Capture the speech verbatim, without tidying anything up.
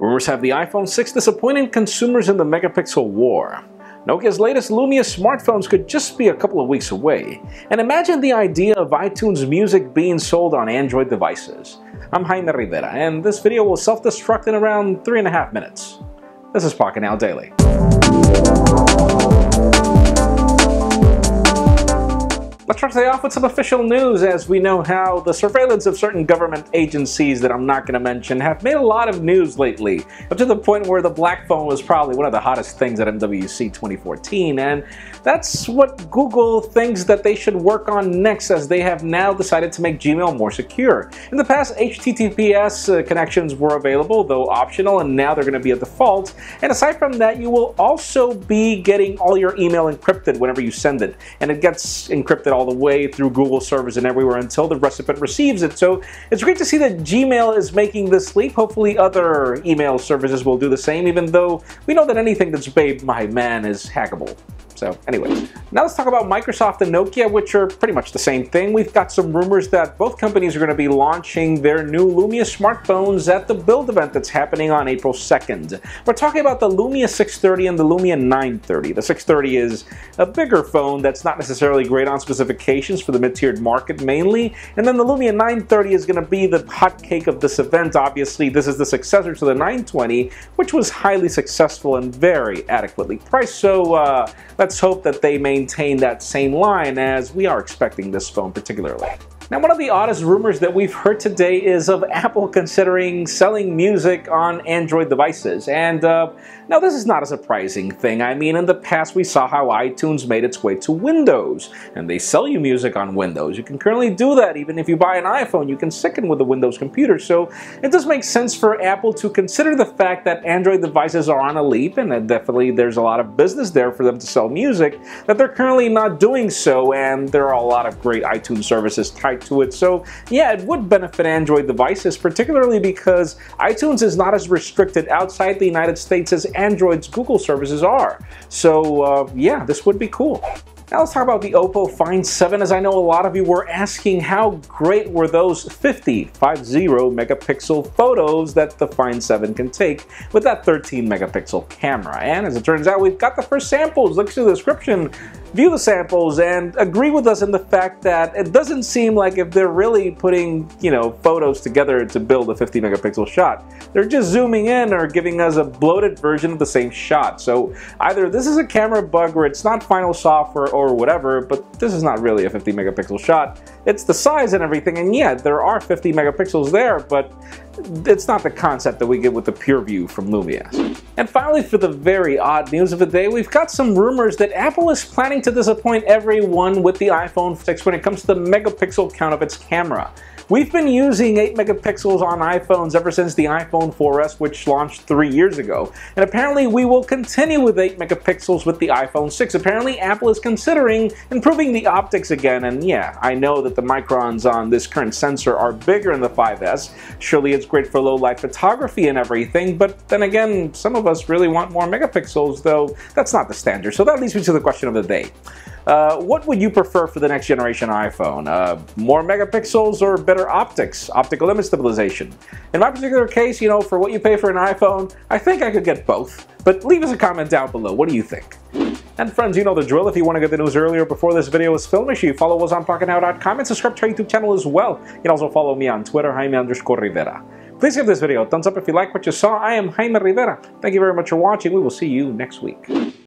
Rumors have the iPhone six disappointing consumers in the megapixel war. Nokia's latest Lumia smartphones could just be a couple of weeks away. And imagine the idea of iTunes music being sold on Android devices. I'm Jaime Rivera, and this video will self-destruct in around three and a half minutes. This is Pocketnow Daily. Let's start today off with some official news, as we know how the surveillance of certain government agencies that I'm not going to mention have made a lot of news lately, up to the point where the black phone was probably one of the hottest things at M W C twenty fourteen, and that's what Google thinks that they should work on next, as they have now decided to make Gmail more secure. In the past, H T T P S uh, connections were available, though optional, and now they're going to be a default, and aside from that, you will also be getting all your email encrypted whenever you send it, and it gets encrypted all all the way through Google servers and everywhere until the recipient receives it. So it's great to see that Gmail is making this leap. Hopefully other email services will do the same, even though we know that anything that's "babe, my man" is hackable. So anyways, now let's talk about Microsoft and Nokia, which are pretty much the same thing. We've got some rumors that both companies are going to be launching their new Lumia smartphones at the Build event that's happening on April second. We're talking about the Lumia six thirty and the Lumia nine thirty. The six thirty is a bigger phone that's not necessarily great on specifications for the mid-tiered market mainly. And then the Lumia nine thirty is going to be the hotcake of this event. Obviously, this is the successor to the nine twenty, which was highly successful and very adequately priced. So uh, that's Let's hope that they maintain that same line, as we are expecting this phone particularly. Now, one of the oddest rumors that we've heard today is of Apple considering selling music on Android devices. And uh, now this is not a surprising thing. I mean, in the past we saw how iTunes made its way to Windows, and they sell you music on Windows. You can currently do that. Even if you buy an iPhone, you can stick it with a Windows computer. So it does make sense for Apple to consider the fact that Android devices are on a leap, and that definitely there's a lot of business there for them to sell music, that they're currently not doing so, and there are a lot of great iTunes services tied to it. So yeah, it would benefit Android devices, particularly because iTunes is not as restricted outside the United States as Android's Google services are. So uh, yeah, this would be cool. Now let's talk about the Oppo Find seven, as I know a lot of you were asking how great were those fifty megapixel photos that the Find seven can take with that thirteen megapixel camera. And as it turns out, we've got the first samples. Look to the description, view the samples, and agree with us in the fact that it doesn't seem like if they're really putting, you know, photos together to build a fifty megapixel shot. They're just zooming in or giving us a bloated version of the same shot. So either this is a camera bug where it's not final software or or whatever, but this is not really a fifty megapixel shot. It's the size and everything, and yeah, there are fifty megapixels there, but it's not the concept that we get with the PureView from Lumia. And finally, for the very odd news of the day, we've got some rumors that Apple is planning to disappoint everyone with the iPhone six when it comes to the megapixel count of its camera. We've been using eight megapixels on iPhones ever since the iPhone four S, which launched three years ago. And apparently we will continue with eight megapixels with the iPhone six. Apparently Apple is considering improving the optics again, and yeah, I know that the microns on this current sensor are bigger in the five S. Surely it's great for low-light photography and everything, but then again, some of us really want more megapixels, though that's not the standard. So that leads me to the question of the day. Uh, what would you prefer for the next generation iPhone? Uh, more megapixels or better optics, optical image stabilization? In my particular case, you know, for what you pay for an iPhone, I think I could get both. But leave us a comment down below. What do you think? And friends, you know the drill. If you want to get the news earlier before this video is filmed, make sure you follow us on Pocketnow dot com and subscribe to our YouTube channel as well. You can also follow me on Twitter, Jaime underscore Rivera. Please give this video a thumbs up if you like what you saw. I am Jaime Rivera. Thank you very much for watching. We will see you next week.